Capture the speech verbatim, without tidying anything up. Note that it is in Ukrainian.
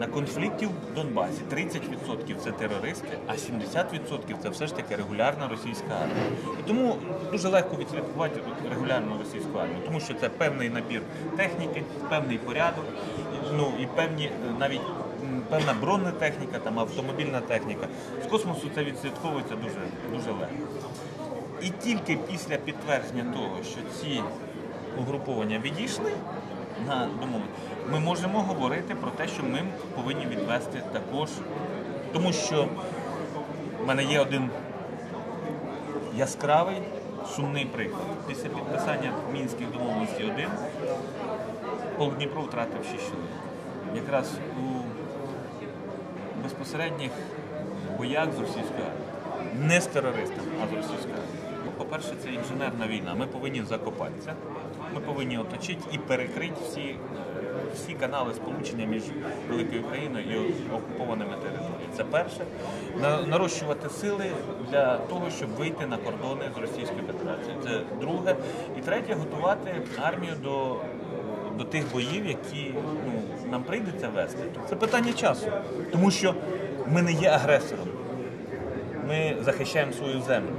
На конфлікті в Донбасі тридцять відсотків це терористи, а сімдесят відсотків це все ж таки регулярна російська армія. І тому дуже легко відслідкувати регулярну російську армію, тому що це певний набір техніки, певний порядок, ну і певні навіть певна бронетехніка, там автомобільна техніка. З космосу це відслідковується дуже, дуже легко. І тільки після підтвердження того, що ці угруповання відійшли, на домовленості, ми можемо говорити про те, що ми повинні відвести також, тому що в мене є один яскравий, сумний приклад. Після підписання Мінських домовленостей один полк Дніпро втратив шість чоловік. Якраз у безпосередніх боях з російською армією. Не з терористами, а з російською армією. По-перше, це інженерна війна. Ми повинні закопатися, ми повинні оточити і перекрити всі, всі канали сполучення між Великою Україною і окупованими територіями. Це перше. Нарощувати сили для того, щоб вийти на кордони з Російською Федерацією. Це друге. І третє, готувати армію до, до тих боїв, які ну, нам прийдеться вести. Це питання часу, тому що ми не є агресором. Ми захищаємо свою землю.